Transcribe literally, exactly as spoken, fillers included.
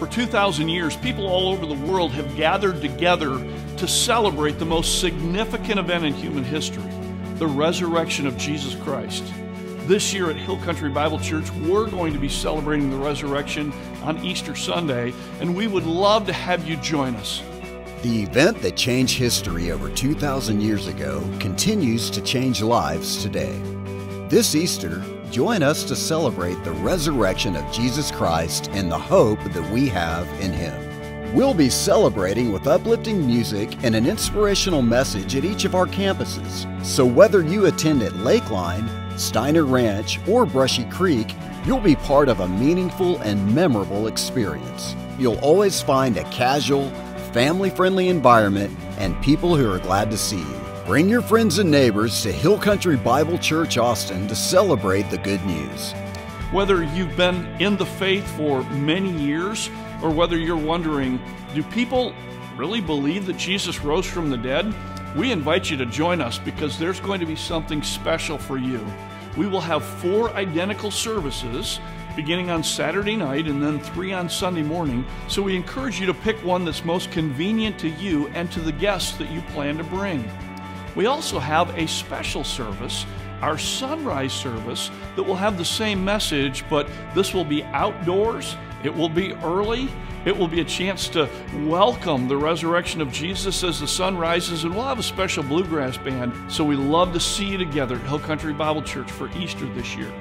For two thousand years, people all over the world have gathered together to celebrate the most significant event in human history, the resurrection of Jesus Christ. This year at Hill Country Bible Church, we're going to be celebrating the resurrection on Easter Sunday, and we would love to have you join us. The event that changed history over two thousand years ago continues to change lives today. This Easter, join us to celebrate the resurrection of Jesus Christ and the hope that we have in Him. We'll be celebrating with uplifting music and an inspirational message at each of our campuses. So whether you attend at Lakeline, Steiner Ranch, or Brushy Creek, you'll be part of a meaningful and memorable experience. You'll always find a casual, family-friendly environment and people who are glad to see you. Bring your friends and neighbors to Hill Country Bible Church, Austin, to celebrate the good news. Whether you've been in the faith for many years or whether you're wondering, do people really believe that Jesus rose from the dead? We invite you to join us because there's going to be something special for you. We will have four identical services beginning on Saturday night and then three on Sunday morning. So we encourage you to pick one that's most convenient to you and to the guests that you plan to bring. We also have a special service, our sunrise service, that will have the same message, but this will be outdoors, it will be early, it will be a chance to welcome the resurrection of Jesus as the sun rises, and we'll have a special bluegrass band. So we love to see you together at Hill Country Bible Church for Easter this year.